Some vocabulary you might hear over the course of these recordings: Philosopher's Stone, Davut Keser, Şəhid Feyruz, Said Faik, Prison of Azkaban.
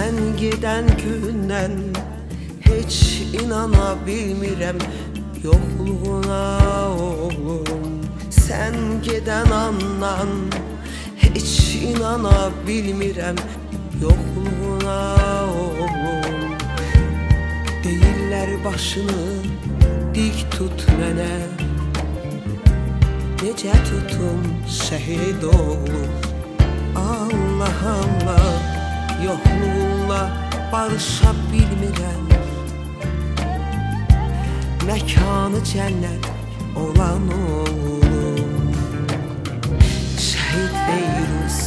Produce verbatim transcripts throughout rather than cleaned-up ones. Sen giden gündən heç inana bilmirəm yoxluğuna oğlum. Sen giden andan heç inana bilmirəm yoxluğuna oğlum. Deyirlər başını dik tut mənə, necə tutum şəhid oğlum. Allah'ımla, yoxluğunla barışa bilmirəm. Məkanı cənnət olan oğlum. Şəhid Feyruz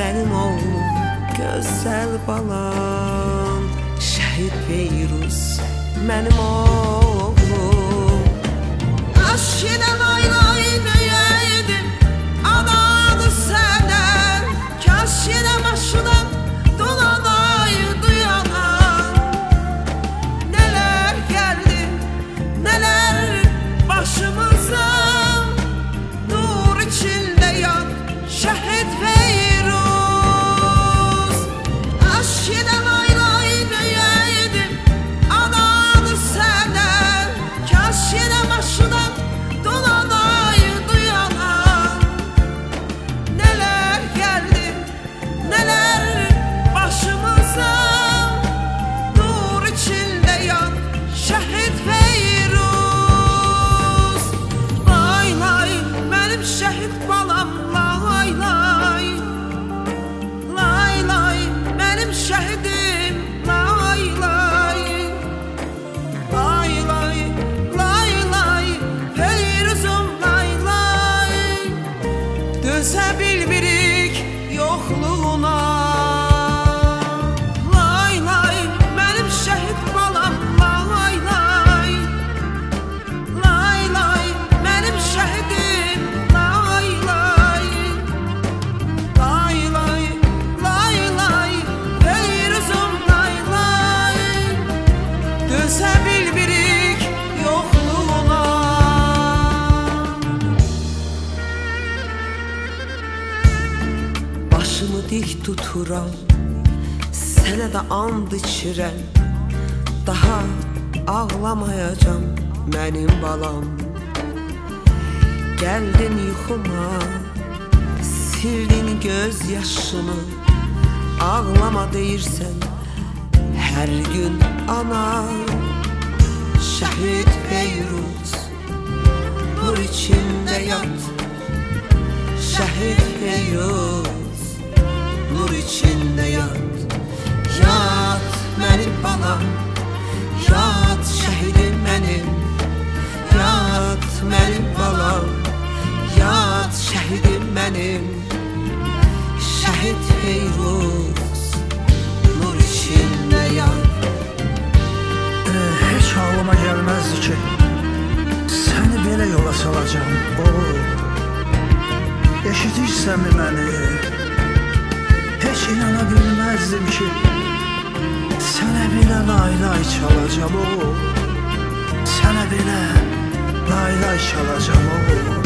mənim oğlum, gözəl balam. Şəhid Feyruz mənim oğlum. Aşk ilə ayrı böyüdüm, anadı səndən. Kaş yenə başına dolanay duyana. Neler geldi, neler başımıza. Nur içinde yan Şəhid Feyruz. Aşk ilə ayrı böyüdüm, anadı səndən. Kaş yenə başına dolanay duyana. Neler geldi, neler başımıza, nur içinde yan Şəhid Feyruz. Lay lay mənim şəhid balam, lay lay. Lay lay mənim şəhidim, lay lay. Lay lay, lay lay Feyruzum, lay lay. Dözə bilmirik yoxluğuna. Başımı dik tuturam, sənə də and içirəm. Daha ağlamayacam mənim balam. Gəldin yuxuma, sildin göz yaşımı. Ağlama deyirsən hər gün ana. Şəhid Feyruz, nur içində yat. Şəhid Feyruz, nur içinde yat. Yat benim balam, yat şehidim benim. Yat benim balam, yat şehidim benim. Şəhid Feyruz, nur içinde yat. Ee, hiç ağlıma gelmezdi ki seni belə yola salacağım oğlum. Eşitirsən mi beni? Heç inana bilməzdim ki sənə belə lay lay çalacam oğul. Sənə belə lay lay çalacam oğul.